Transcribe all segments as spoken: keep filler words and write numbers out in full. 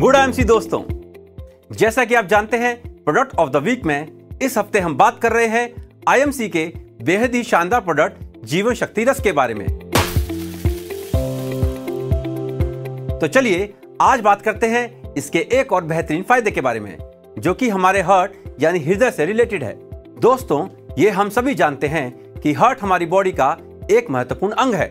Good IMC दोस्तों, जैसा कि आप जानते हैं प्रोडक्ट ऑफ द वीक में इस हफ्ते हम बात कर रहे हैं आईएमसी के बेहद ही शानदार प्रोडक्ट जीवन शक्ति रस के बारे में। तो चलिए आज बात करते हैं इसके एक और बेहतरीन फायदे के बारे में जो कि हमारे हार्ट यानी हृदय से रिलेटेड है। दोस्तों ये हम सभी जानते हैं कि हार्ट हमारी बॉडी का एक महत्वपूर्ण अंग है।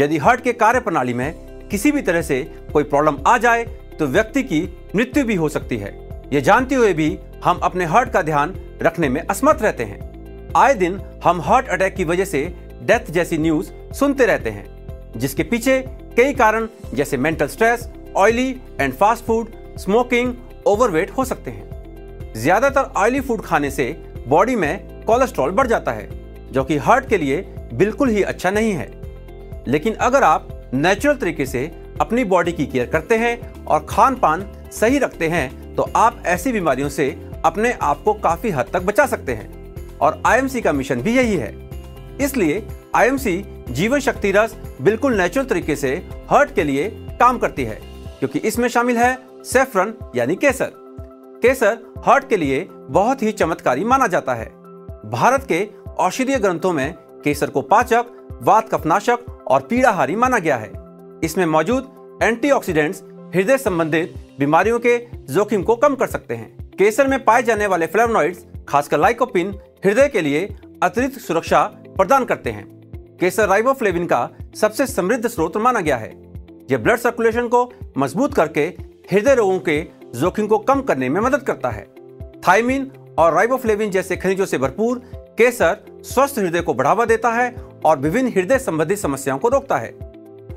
यदि हार्ट के कार्य प्रणाली में किसी भी तरह से कोई प्रॉब्लम आ जाए तो व्यक्ति की मृत्यु भी हो सकती है। ये जानते हुए भी हम अपने हार्ट का ध्यान रखने में असमर्थ रहते हैं। आए दिन हम हार्ट अटैक की वजह से डेथ जैसी न्यूज सुनते रहते हैं जिसके पीछे कई कारण जैसे mental stress, oily and fast food, smoking, overweight हो सकते हैं। ज्यादातर ऑयली फूड खाने से बॉडी में कोलेस्ट्रॉल बढ़ जाता है जो कि हार्ट के लिए बिल्कुल ही अच्छा नहीं है। लेकिन अगर आप नेचुरल तरीके से अपनी बॉडी की केयर करते हैं और खान पान सही रखते हैं तो आप ऐसी बीमारियों से अपने आप को काफी हद तक बचा सकते हैं और आईएमसी का मिशन भी यही है। इसलिए आईएमसी जीवन शक्ति रस बिल्कुल नेचुरल तरीके से हार्ट के लिए काम करती है क्योंकि इसमें शामिल है सेफरन यानी केसर। केसर हार्ट के लिए बहुत ही चमत्कारी माना जाता है। भारत के औषधीय ग्रंथों में केसर को पाचक, वात कफनाशक और पीड़ाहारी माना गया है। इसमें मौजूद एंटीऑक्सीडेंट्स हृदय संबंधित बीमारियों के जोखिम को कम कर सकते हैं। केसर में पाए जाने वाले फ्लेवोनोइड्स खासकर लाइकोपिन हृदय के लिए अतिरिक्त सुरक्षा प्रदान करते हैं। केसर राइबोफ्लेविन का सबसे समृद्ध स्रोत माना गया है। यह ब्लड सर्कुलेशन को मजबूत करके हृदय रोगों के जोखिम को कम करने में मदद करता है। थायमिन और राइबोफ्लेविन जैसे खनिजों से भरपूर केसर स्वस्थ हृदय को बढ़ावा देता है और विभिन्न हृदय संबंधी समस्याओं को रोकता है।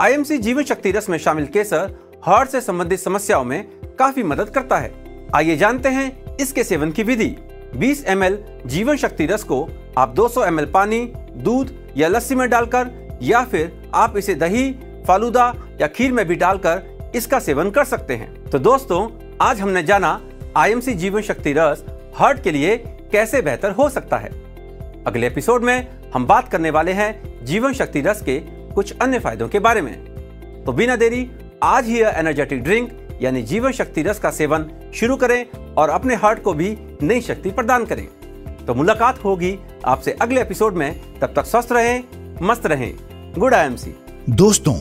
आईएमसी जीवन शक्ति रस में शामिल केसर हार्ट से संबंधित समस्याओं में काफी मदद करता है। आइए जानते हैं इसके सेवन की विधि। बीस एम एल जीवन शक्ति रस को आप दो सौ एम एल पानी, दूध या लस्सी में डालकर या फिर आप इसे दही, फालूदा या खीर में भी डालकर इसका सेवन कर सकते हैं। तो दोस्तों आज हमने जाना आईएमसी जीवन शक्ति रस हार्ट के लिए कैसे बेहतर हो सकता है। अगले एपिसोड में हम बात करने वाले हैं जीवन शक्ति रस के कुछ अन्य फायदों के बारे में। तो बिना देरी आज ही यह एनर्जेटिक ड्रिंक यानी जीवन शक्ति रस का सेवन शुरू करें और अपने हार्ट को भी नई शक्ति प्रदान करें। तो मुलाकात होगी आपसे अगले एपिसोड में। तब तक स्वस्थ रहें, मस्त रहें। गुड आईएमसी दोस्तों,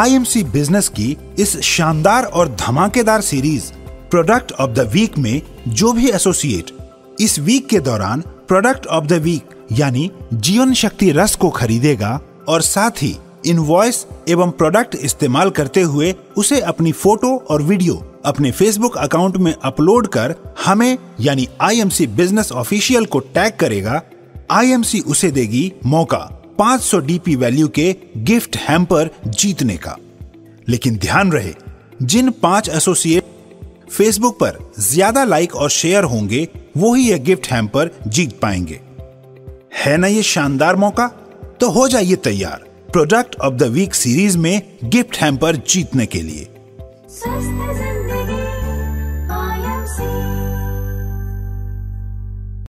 आईएमसी बिजनेस की इस शानदार और धमाकेदार series product of the week में जो भी एसोसिएट इस वीक के दौरान प्रोडक्ट ऑफ द वीक यानी जीवन शक्ति रस को खरीदेगा और साथ ही इनवॉइस एवं प्रोडक्ट इस्तेमाल करते हुए उसे अपनी फोटो और वीडियो अपने फेसबुक अकाउंट में अपलोड कर हमें यानी आईएमसी बिजनेस ऑफिशियल को टैग करेगा। आईएमसी उसे देगी मौका पाँच सौ डी पी वैल्यू के गिफ्ट हैम्पर जीतने का। लेकिन ध्यान रहे, जिन पांच एसोसिएट फेसबुक पर ज्यादा लाइक और शेयर होंगे वो ही यह गिफ्ट हैम्पर जीत पाएंगे। है ना ये शानदार मौका? तो हो जाइए तैयार product of the week series में गिफ्ट हैम्पर जीतने के लिए।